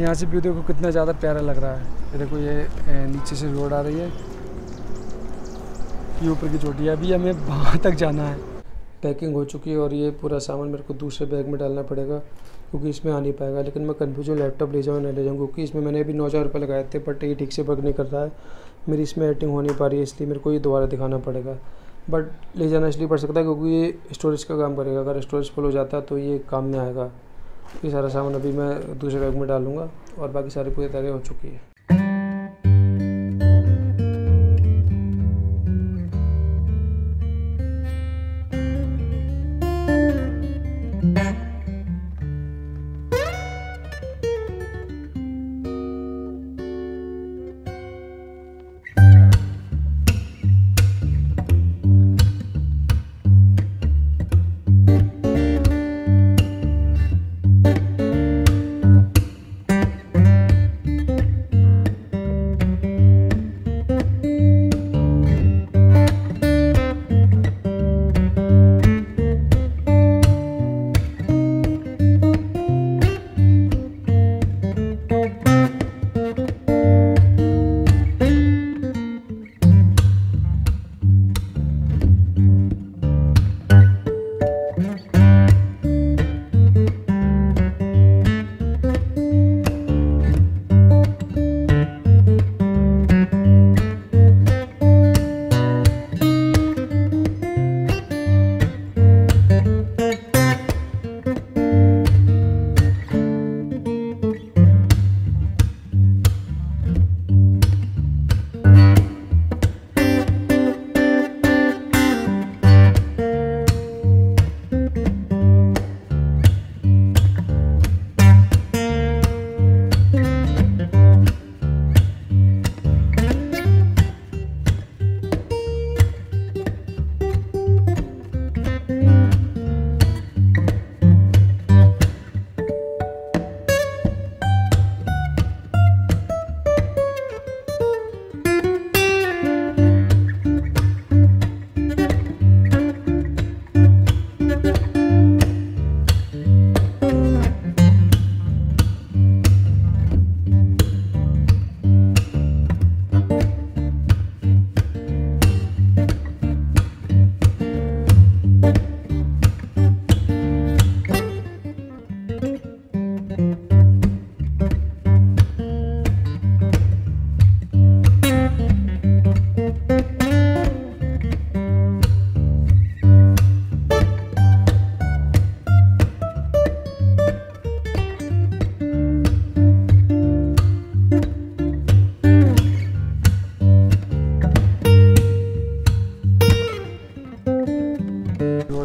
यहाँ से व्यू देखो कितना ज़्यादा प्यारा लग रहा है। देखो ये नीचे से रोड आ रही है, ये ऊपर की चोटी है। अभी हमें वहाँ तक जाना है। पैकिंग हो चुकी है और ये पूरा सामान मेरे को दूसरे बैग में डालना पड़ेगा क्योंकि इसमें आ नहीं पाएगा। लेकिन मैं कन्फ्यूजन लैपटॉप ले जाऊँ ना ले जाऊँ क्योंकि इसमें मैंने अभी 9000 रुपये लगाए थे, बट ये ठीक से वर्क नहीं कर रहा है। मेरी इसमें एडिटिंग हो नहीं पा रही है, इसलिए मेरे को ये दोबारा दिखाना पड़ेगा। बट ले जाना इसलिए पड़ सकता है क्योंकि ये स्टोरेज का काम करेगा। अगर स्टोरेज फुल हो जाता है तो ये काम में आएगा। ये सारा सामान अभी मैं दूसरे बैग में डालूंगा और बाकी सारी पूरी तैयारी हो चुकी है।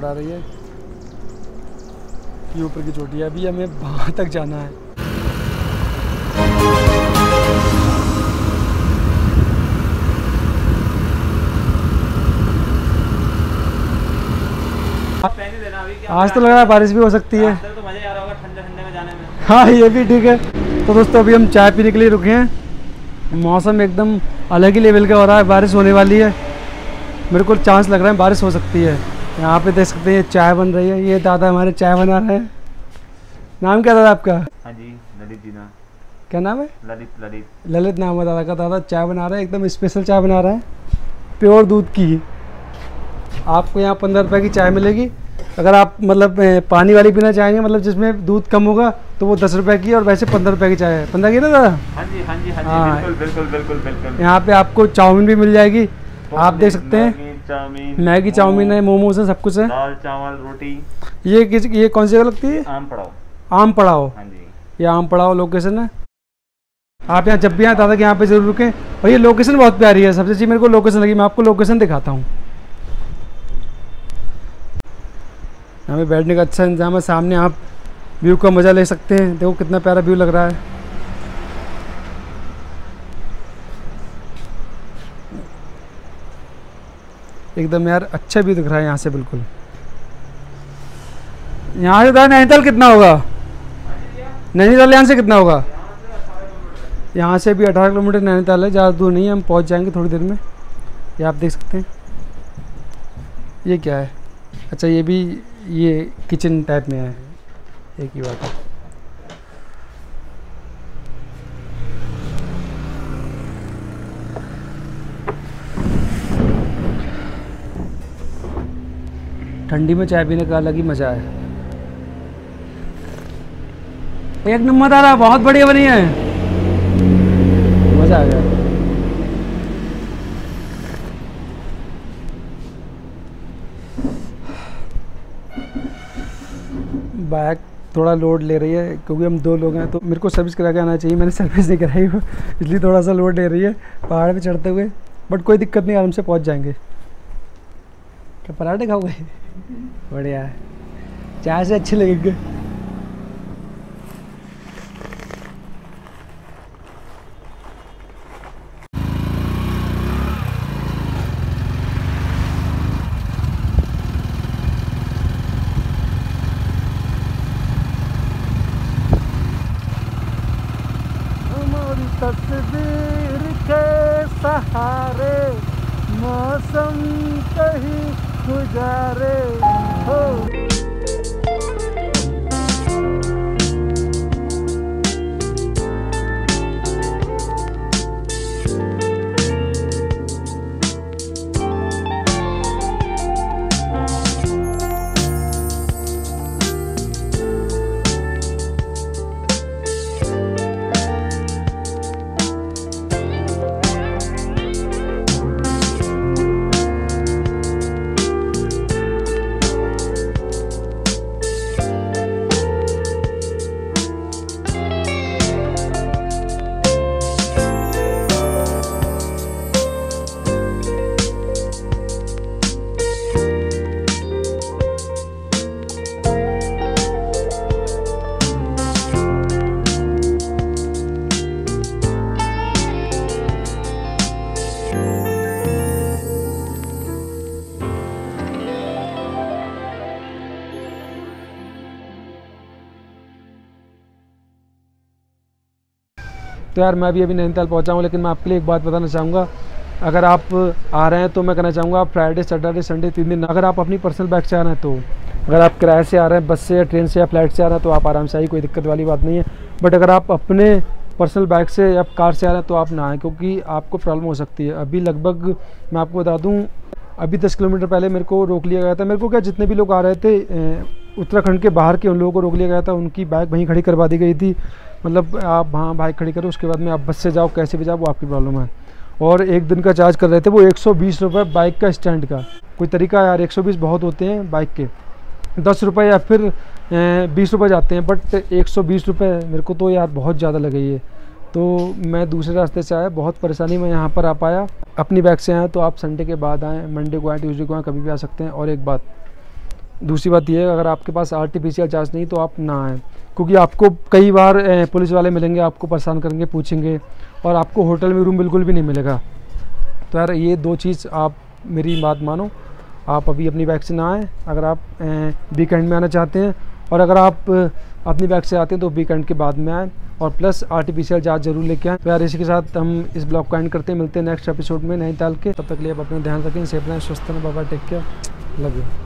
आ रही है, ये ऊपर की चोटी है। अभी हमें वहाँ तक जाना है। आज तो लग रहा है बारिश भी हो सकती है। तो मजा आ रहा होगा ठंडे-ठंडे में जाने में। हाँ ये भी ठीक है। तो दोस्तों अभी हम चाय पीने के लिए रुके हैं। मौसम एकदम अलग ही लेवल का हो रहा है, बारिश होने वाली है। मेरे को चांस लग रहा है बारिश हो सकती है। यहाँ पे देख सकते हैं चाय बन रही है। ये दादा हमारे चाय बना रहे हैं। नाम क्या दादा आपका? हाँ जी ललित जी। ना क्या नाम है? ललित। ललित ललित नाम है दादा का। दादा चाय बना रहे हैं, एकदम स्पेशल चाय बना रहे हैं, प्योर दूध की। आपको यहाँ 15 रुपये की चाय मिलेगी। अगर आप मतलब पानी वाली पीना चाहेंगे, मतलब जिसमें दूध कम होगा, तो वो 10 रुपये की, और वैसे 15 रुपये की चाय है। 15 की ना दादा? हाँ जी हाँ जी हाँ जी बिल्कुल बिल्कुल बिल्कुल। यहाँ पे आपको चाउमीन भी मिल जाएगी, आप देख सकते हैं। मैगी चाउमीन है, मोमोज है, सब कुछ है। दाल चावल रोटी। ये कौन सी लगती है? आम पड़ाव। आम पड़ाव। हाँ जी ये आम पड़ाव लोकेशन है। आप यहाँ जब भी आए दादा के यहाँ पे जरूर रुकें। और ये लोकेशन बहुत प्यारी है। सबसे अच्छी मेरे को लोकेशन लगी। मैं आपको लोकेशन दिखाता हूँ। यहाँ पे बैठने का अच्छा इंतजाम है। सामने आप व्यू का मजा ले सकते हैं। देखो कितना प्यारा व्यू लग रहा है। एकदम यार अच्छा भी दिख रहा है यहाँ से। बिल्कुल यहाँ से दादा नैनीताल कितना होगा? नैनीताल यहाँ से कितना होगा? यहाँ से भी 18 किलोमीटर नैनीताल है। ज़्यादा दूर नहीं है, हम पहुँच जाएंगे थोड़ी देर में। ये आप देख सकते हैं। ये क्या है? अच्छा ये भी ये किचन टाइप में है। एक ही बात है। ठंडी में चाय पीने का अलग ही मज़ा है। एक नंबर आ रहा, बहुत बढ़िया बनी है, मज़ा आ गया। बाइक थोड़ा लोड ले रही है क्योंकि हम दो लोग हैं, तो मेरे को सर्विस करा के आना चाहिए। मैंने सर्विस नहीं कराई हुई, इसलिए थोड़ा सा लोड ले रही है पहाड़ पे चढ़ते हुए, बट कोई दिक्कत नहीं, आराम से पहुंच जाएंगे। क्या पराठे खाओगे? बढ़िया है, चाय से अच्छे लगेंगे। तस्वीर के सहारे मौसम कहीं गुजारे हो। तो यार मैं भी अभी नैनीताल पहुंचा हूं, लेकिन मैं आपके लिए एक बात बताना चाहूँगा। अगर आप आ रहे हैं तो मैं कहना चाहूँगा आप फ्राइडे सैटरडे संडे 3 दिन, अगर आप अपनी पर्सनल बाइक से आ रहे हैं, तो अगर आप किराए से आ रहे हैं, बस से या ट्रेन से या फ्लाइट से आ रहे हैं, तो आप आराम से आइए, कोई दिक्कत वाली बात नहीं है। बट अगर आप अपने पर्सनल बाइक से या कार से आ रहे हैं तो आप ना आएँ, क्योंकि आपको प्रॉब्लम हो सकती है। अभी लगभग मैं आपको बता दूँ, अभी 10 किलोमीटर पहले मेरे को रोक लिया गया था। मेरे को क्या, जितने भी लोग आ रहे थे उत्तराखंड के बाहर के, उन लोगों को रोक लिया गया था। उनकी बाइक वहीं खड़ी करवा दी गई थी। मतलब आप हाँ बाइक खड़ी करो, उसके बाद में आप बस से जाओ, कैसे भी जाओ, वो आपकी प्रॉब्लम है। और एक दिन का चार्ज कर रहे थे वो 120 रुपये बाइक का स्टैंड का। कोई तरीका यार, 120 बहुत होते हैं बाइक के, 10 रुपये या फिर 20 रुपये जाते हैं, बट 120 रुपये मेरे को तो यार बहुत ज़्यादा लगे ये। तो मैं दूसरे रास्ते से आया, बहुत परेशानी में यहाँ पर आ पाया। अपनी बाइक से आएँ तो आप संडे के बाद आएँ, मंडे को आएँ, ट्यूजडे को आएँ, कभी भी आ सकते हैं। और एक बात, दूसरी बात यह है, अगर आपके पास आरटीपीसीआर चार्ज नहीं तो आप ना आएँ, क्योंकि आपको कई बार पुलिस वाले मिलेंगे, आपको परेशान करेंगे, पूछेंगे, और आपको होटल में रूम बिल्कुल भी नहीं मिलेगा। तो यार ये दो चीज़, आप मेरी बात मानो, आप अभी अपनी बाइक से ना आएँ अगर आप वीकेंड में आना चाहते हैं, और अगर आप अपनी बाइक से आते हैं तो वीकेंड के बाद में आएँ, और प्लस आरटीपीसीआर चार्ज जरूर लेके आएँ। तो यार इसी के साथ हम इस ब्लॉग को एंड करते हैं, मिलते हैं नेक्स्ट एपिसोड में नैनीताल के। तब तक लिए आप अपना ध्यान रखें, सेफ रहें, स्वस्थ रहें, बाबा टेक केयर, लव यू।